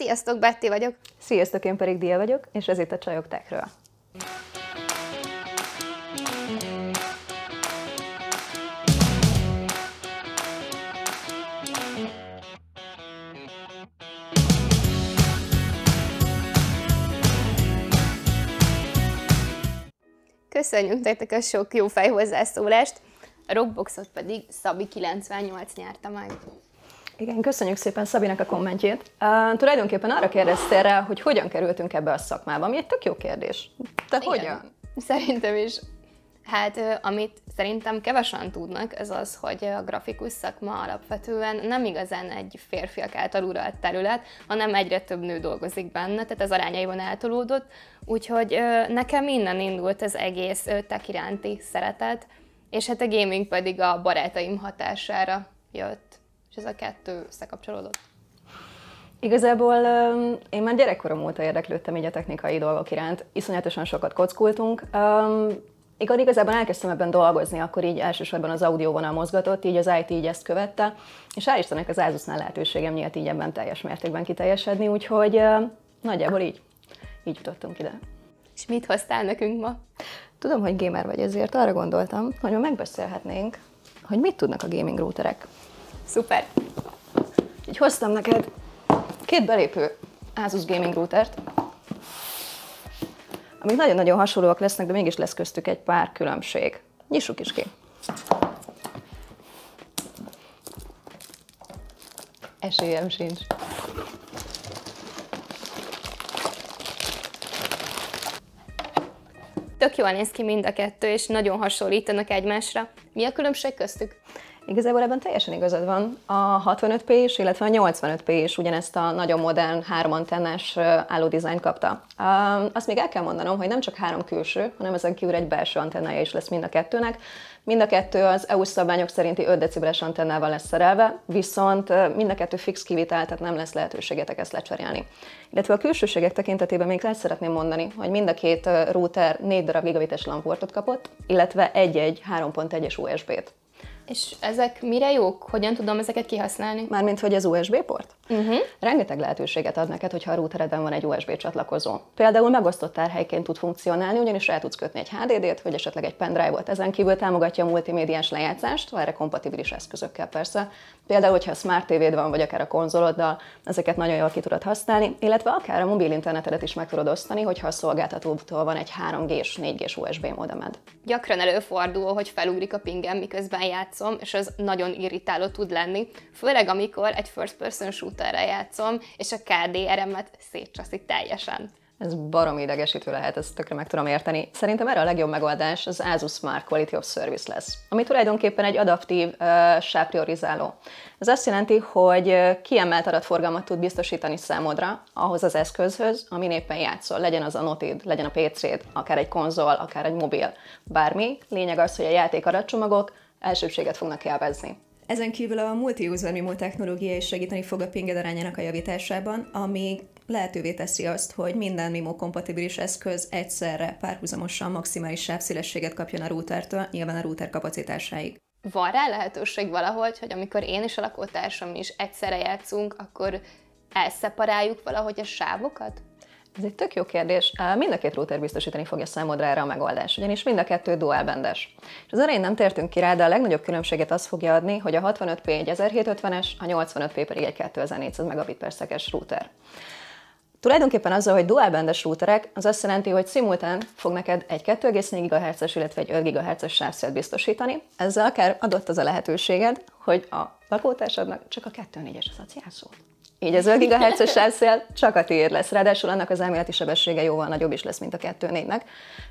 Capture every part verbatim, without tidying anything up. Sziasztok, Betty vagyok! Sziasztok, én pedig Dia vagyok, és ez itt a Csajok Techről. Köszönjük nektek a sok jó fej hozzászólást, a Rockboxot pedig Szabi kilencvennyolc nyerte meg. Igen, köszönjük szépen Szabinak a kommentjét. Uh, tulajdonképpen arra kérdeztél rá, hogy hogyan kerültünk ebbe a szakmába, ami egy tök jó kérdés. Te igen, hogyan? Szerintem is. Hát, amit szerintem kevesen tudnak, az az, hogy a grafikus szakma alapvetően nem igazán egy férfiak által uralt terület, hanem egyre több nő dolgozik benne, tehát ez arányaiban eltolódott. Úgyhogy nekem innen indult az egész tech iránti szeretet, és hát a gaming pedig a barátaim hatására jött. És ez a kettő összekapcsolódott? Igazából én már gyerekkorom óta érdeklődtem így a technikai dolgok iránt, iszonyatosan sokat kockultunk. Én igazából elkezdtem ebben dolgozni, akkor így elsősorban az audióvonal mozgatott, így az i té így ezt követte, és hál' Istennek az ászusznál lehetőségem nyílt így ebben teljes mértékben kiteljesedni, úgyhogy nagyjából így, így jutottunk ide. És mit hoztál nekünk ma? Tudom, hogy gamer vagy, ezért arra gondoltam, hogy megbeszélhetnénk, hogy mit tudnak a gaming routerek. Szuper! Így hoztam neked két belépő ászus gaming routert, amik nagyon-nagyon hasonlóak lesznek, de mégis lesz köztük egy pár különbség. Nyissuk is ki! Esélyem sincs. Tök jól néz ki mind a kettő, és nagyon hasonlítanak egymásra. Mi a különbség köztük? Igazából ebben teljesen igazad van. A hatvanöt pé is, illetve a nyolcvanöt pé is ugyanezt a nagyon modern, három antennás álló dizájnt kapta. Azt még el kell mondanom, hogy nem csak három külső, hanem ezen kívül egy belső antennája is lesz mind a kettőnek. Mind a kettő az é u szabványok szerinti öt decibeles antennával lesz szerelve, viszont mind a kettő fix kivitel, tehát nem lesz lehetőségetek ezt lecserélni. Illetve a külsőségek tekintetében még el szeretném mondani, hogy mind a két router négy darab gigabites lamportot kapott, illetve egy-egy három pont egyes u es bé-t. És ezek mire jók? Hogyan tudom ezeket kihasználni? Mármint, hogy az u es bé-port? Uh-huh. Rengeteg lehetőséget ad neked, hogyha a routereden van egy u es bé csatlakozó. Például megosztott tárhelyként tud funkcionálni, ugyanis rá tudsz kötni egy há dé dét, vagy esetleg egy pendrive-ot. Ezen kívül támogatja a multimédiás lejátszást, erre kompatibilis eszközökkel persze. Például, hogyha a Smart té véd van, vagy akár a konzoloddal, ezeket nagyon jól ki tudod használni, illetve akár a mobil internetedet is meg tudod osztani, hogyha a szolgáltatótól van egy három gés, négy gés u es bé modemed. Gyakran előfordul, hogy felugrik a pingem, miközben játsz, és az nagyon irritáló tud lenni, főleg amikor egy first person shooterre játszom, és a ká dé er em-et szétcsaszik teljesen. Ez baromi idegesítő lehet, ezt tökre meg tudom érteni. Szerintem erre a legjobb megoldás az ászus Smart Quality of Service lesz, ami tulajdonképpen egy adaptív uh, sávpriorizáló. Ez azt jelenti, hogy kiemelt adatforgalmat tud biztosítani számodra ahhoz az eszközhöz, amin éppen játszol, legyen az a notid, legyen a pé céd, akár egy konzol, akár egy mobil, bármi. Lényeg az, hogy a játék adatcsomagok elsőbséget fognak elvezni. Ezen kívül a multi-user MIMO technológia is segíteni fog a pinged arányának a javításában, ami lehetővé teszi azt, hogy minden MIMO kompatibilis eszköz egyszerre párhuzamosan maximális sávszélességet kapjon a routertől, nyilván a router kapacitásáig. Van rá lehetőség valahogy, hogy amikor én és a lakótársam is egyszerre játszunk, akkor elszeparáljuk valahogy a sávokat? Ez egy tök jó kérdés. Mind a két router biztosítani fogja számodra erre a megoldás, ugyanis mind a kettő dualbendes. És az elején nem tértünk ki rá, de a legnagyobb különbséget az fogja adni, hogy a hatvanöt pé egy ezerhétszázötvenes, a nyolcvanöt pé pedig egy kétezer-négyszáz megabit per szekes router. Tulajdonképpen azzal, hogy dualbendes routerek, az azt jelenti, hogy szimultán fog neked egy kettő egész négy gigahertzes, illetve egy öt gigahertzes sávszélet biztosítani. Ezzel akár adott az a lehetőséged, hogy a lakótársadnak csak a kettő négyes az adsz jelszót. Így az öt gigahertzes sávszél csak a tiéd lesz, ráadásul annak az elméleti sebessége jóval nagyobb is lesz, mint a kettő négynek,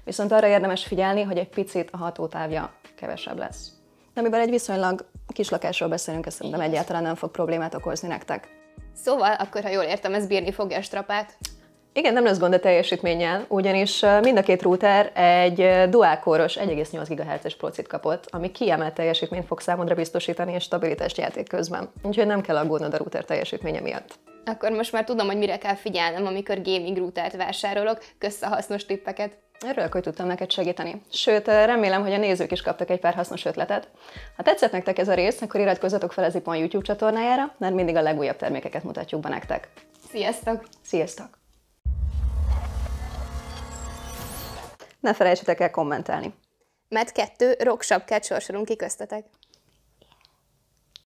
viszont arra érdemes figyelni, hogy egy picit a hatótávja kevesebb lesz. De mivel egy viszonylag kislakásról beszélünk, ez szerintem egyáltalán nem fog problémát okozni nektek. Szóval akkor, ha jól értem, ez bírni fogja a strapát? Igen, nem lesz gond a teljesítménnyel, ugyanis mind a két router egy dual-core-os egy egész nyolc gigahertzes procit kapott, ami kiemelt teljesítményt fog számodra biztosítani és stabilitást játék közben. Úgyhogy nem kell aggódnod a router teljesítménye miatt. Akkor most már tudom, hogy mire kell figyelnem, amikor gaming routert vásárolok, kösz a hasznos tippeket. Örülök, hogy tudtam neked segíteni. Sőt, remélem, hogy a nézők is kaptak egy pár hasznos ötletet. Ha tetszett nektek ez a rész, akkor iratkozzatok fel az iPon YouTube csatornájára, mert mindig a legújabb termékeket mutatjuk be nektek. Sziasztok! Sziasztok! Ne felejtsetek el kommentelni. Mert kettő rogsapkát sorsolunk ki köztetek.